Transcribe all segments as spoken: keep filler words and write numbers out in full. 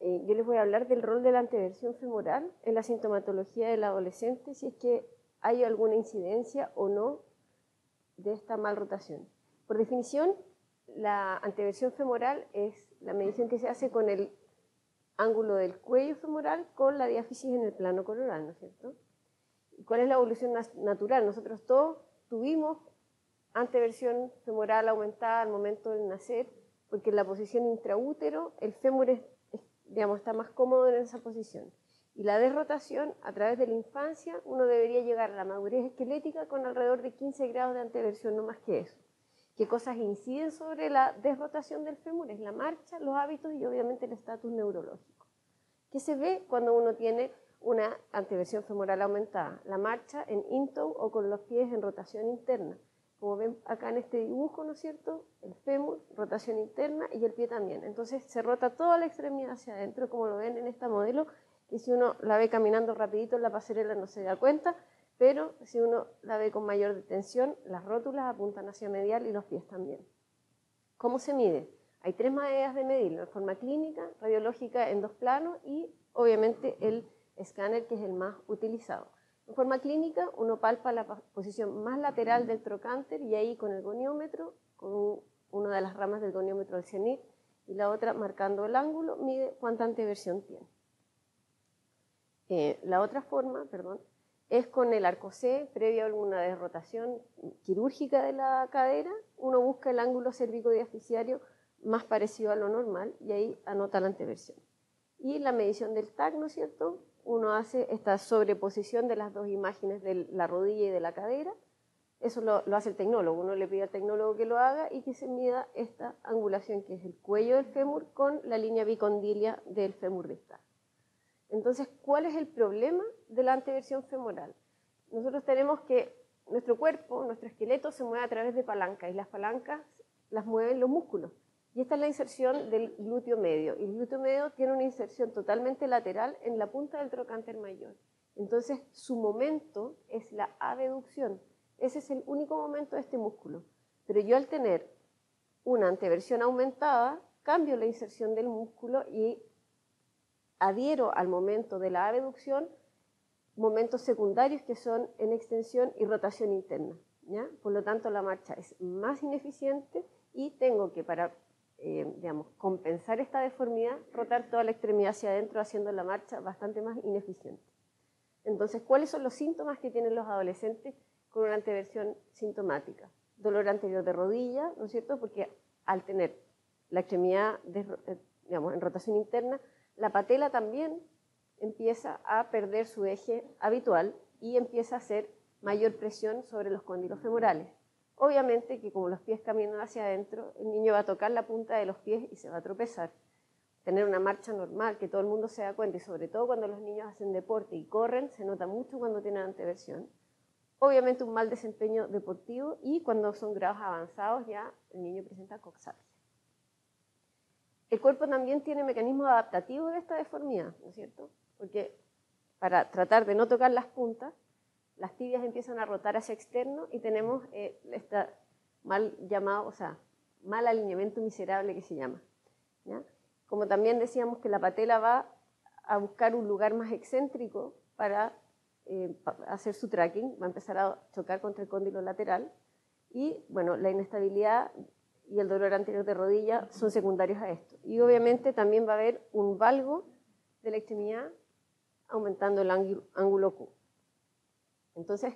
Eh, yo les voy a hablar del rol de la anteversión femoral en la sintomatología del adolescente, si es que hay alguna incidencia o no de esta malrotación. Por definición, la anteversión femoral es la medición que se hace con el ángulo del cuello femoral con la diáfisis en el plano coronal, ¿no es cierto? ¿Y cuál es la evolución natural? Nosotros todos tuvimos anteversión femoral aumentada al momento del nacer, porque en la posición intraútero el fémur es, digamos, está más cómodo en esa posición. Y la desrotación, a través de la infancia, uno debería llegar a la madurez esquelética con alrededor de quince grados de anteversión, no más que eso. ¿Qué cosas inciden sobre la desrotación del fémur? Es la marcha, los hábitos y obviamente el estatus neurológico. ¿Qué se ve cuando uno tiene una anteversión femoral aumentada? La marcha en in-toe o con los pies en rotación interna. Como ven acá en este dibujo, ¿no es cierto? El fémur, rotación interna y el pie también. Entonces se rota toda la extremidad hacia adentro, como lo ven en esta modelo, que si uno la ve caminando rapidito en la pasarela no se da cuenta, pero si uno la ve con mayor detención, las rótulas apuntan hacia medial y los pies también. ¿Cómo se mide? Hay tres maneras de medirlo, en forma clínica, radiológica en dos planos y obviamente el escáner, que es el más utilizado. En forma clínica, uno palpa la posición más lateral del trocánter y ahí con el goniómetro, con una de las ramas del goniómetro al cenit y la otra marcando el ángulo, mide cuánta anteversión tiene. Eh, la otra forma, perdón, es con el arco C, previo a alguna desrotación quirúrgica de la cadera, uno busca el ángulo cervicodiafisiario más parecido a lo normal y ahí anota la anteversión. Y la medición del T A C, ¿no es cierto? Uno hace esta sobreposición de las dos imágenes de la rodilla y de la cadera. Eso lo, lo hace el tecnólogo. Uno le pide al tecnólogo que lo haga y que se mida esta angulación, que es el cuello del fémur con la línea bicondilia del fémur distal. Entonces, ¿cuál es el problema de la anteversión femoral? Nosotros tenemos que nuestro cuerpo, nuestro esqueleto, se mueve a través de palancas y las palancas las mueven los músculos. Y esta es la inserción del glúteo medio. Y el glúteo medio tiene una inserción totalmente lateral en la punta del trocánter mayor. Entonces, su momento es la abducción. Ese es el único momento de este músculo. Pero yo, al tener una anteversión aumentada, cambio la inserción del músculo y adhiero al momento de la abducción momentos secundarios que son en extensión y rotación interna, ¿ya? Por lo tanto, la marcha es más ineficiente y tengo que, para Eh, digamos, compensar esta deformidad, rotar toda la extremidad hacia adentro, haciendo la marcha bastante más ineficiente. Entonces, ¿cuáles son los síntomas que tienen los adolescentes con una anteversión sintomática? Dolor anterior de rodilla, ¿no es cierto? Porque al tener la extremidad, de, eh, digamos, en rotación interna, la patela también empieza a perder su eje habitual y empieza a hacer mayor presión sobre los cóndilos femorales. Obviamente que como los pies caminan hacia adentro, el niño va a tocar la punta de los pies y se va a tropezar. Tener una marcha normal, que todo el mundo se da cuenta, y sobre todo cuando los niños hacen deporte y corren, se nota mucho cuando tienen anteversión. Obviamente un mal desempeño deportivo y cuando son grados avanzados ya el niño presenta coxalgia. El cuerpo también tiene mecanismos adaptativos de esta deformidad, ¿no es cierto? Porque para tratar de no tocar las puntas, las tibias empiezan a rotar hacia externo y tenemos eh, este mal llamado, o sea, mal alineamiento miserable que se llama, ¿ya? Como también decíamos que la patela va a buscar un lugar más excéntrico para eh, hacer su tracking, va a empezar a chocar contra el cóndilo lateral y, bueno, la inestabilidad y el dolor anterior de rodilla son secundarios a esto. Y obviamente también va a haber un valgo de la extremidad aumentando el ángulo Q. Entonces,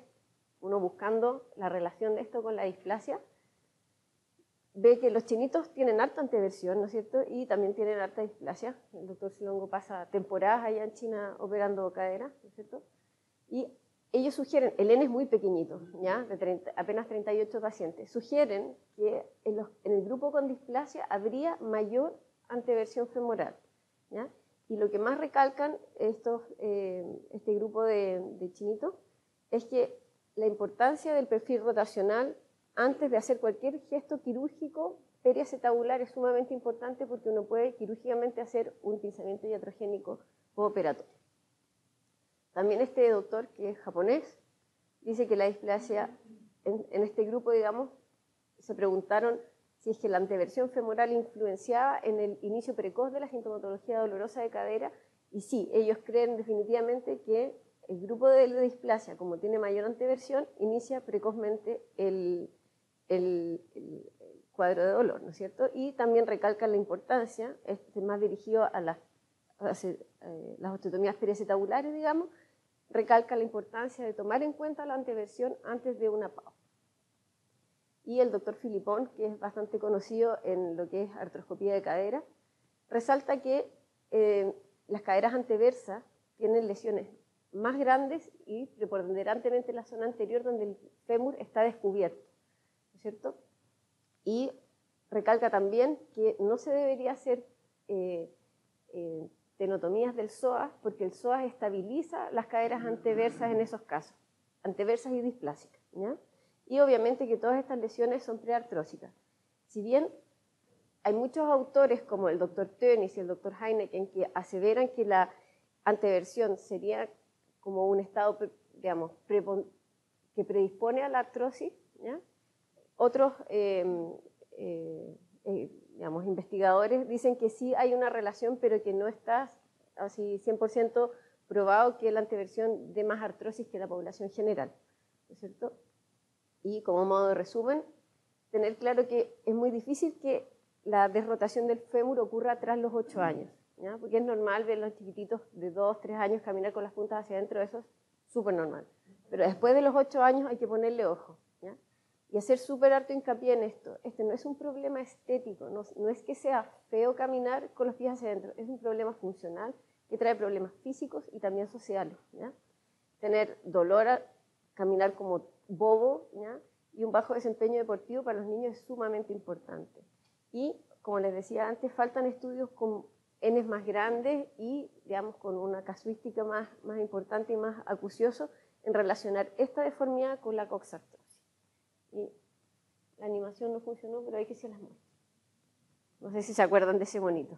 uno buscando la relación de esto con la displasia, ve que los chinitos tienen harta anteversión, ¿no es cierto? Y también tienen harta displasia. El doctor Silongo pasa temporadas allá en China operando caderas, ¿no es cierto? Y ellos sugieren, el N es muy pequeñito, ¿ya? De treinta, apenas treinta y ocho pacientes, sugieren que en, los, en el grupo con displasia habría mayor anteversión femoral, ¿ya? Y lo que más recalcan estos, eh, este grupo de, de chinitos, es que la importancia del perfil rotacional antes de hacer cualquier gesto quirúrgico periacetabular es sumamente importante porque uno puede quirúrgicamente hacer un pinzamiento iatrogénico postoperatorio. También este doctor, que es japonés, dice que la displasia en, en este grupo, digamos, se preguntaron si es que la anteversión femoral influenciaba en el inicio precoz de la sintomatología dolorosa de cadera, y sí, ellos creen definitivamente que el grupo de displasia, como tiene mayor anteversión, inicia precozmente el, el, el cuadro de dolor, ¿no es cierto? Y también recalcan la importancia, este más dirigido a las, a las osteotomías periacetabular, digamos, recalca la importancia de tomar en cuenta la anteversión antes de una pausa. Y el doctor Philippon, que es bastante conocido en lo que es artroscopía de cadera, resalta que eh, las caderas anteversas tienen lesiones más grandes y preponderantemente en la zona anterior donde el fémur está descubierto, ¿no es cierto? Y recalca también que no se debería hacer eh, eh, tenotomías del psoas, porque el psoas estabiliza las caderas anteversas en esos casos, anteversas y displásicas, ¿ya? Y obviamente que todas estas lesiones son preartrósicas. Si bien hay muchos autores como el doctor Tönis y el doctor Heineken que aseveran que la anteversión sería como un estado, digamos, que predispone a la artrosis, ¿ya? Otros eh, eh, eh, digamos, investigadores dicen que sí hay una relación, pero que no está así cien por ciento probado que la anteversión dé más artrosis que la población general, ¿no es cierto? Y como modo de resumen, tener claro que es muy difícil que la desrotación del fémur ocurra tras los ocho años, ¿ya? Porque es normal ver a los chiquititos de dos, tres años caminar con las puntas hacia adentro, eso es súper normal. Pero después de los ocho años hay que ponerle ojo, ¿ya? Y hacer súper harto hincapié en esto. Este no es un problema estético, no, no es que sea feo caminar con los pies hacia adentro, es un problema funcional que trae problemas físicos y también sociales, ¿ya? Tener dolor, a caminar como bobo, ¿ya? Y un bajo desempeño deportivo para los niños es sumamente importante. Y, como les decía antes, faltan estudios con enes más grandes y, digamos, con una casuística más, más importante y más acucioso en relacionar esta deformidad con la coxartrosis. Y la animación no funcionó, pero hay que se las muestro. No sé si se acuerdan de ese bonito,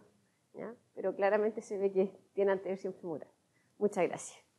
¿ya? Pero claramente se ve que tiene anteversión femoral. Muchas gracias.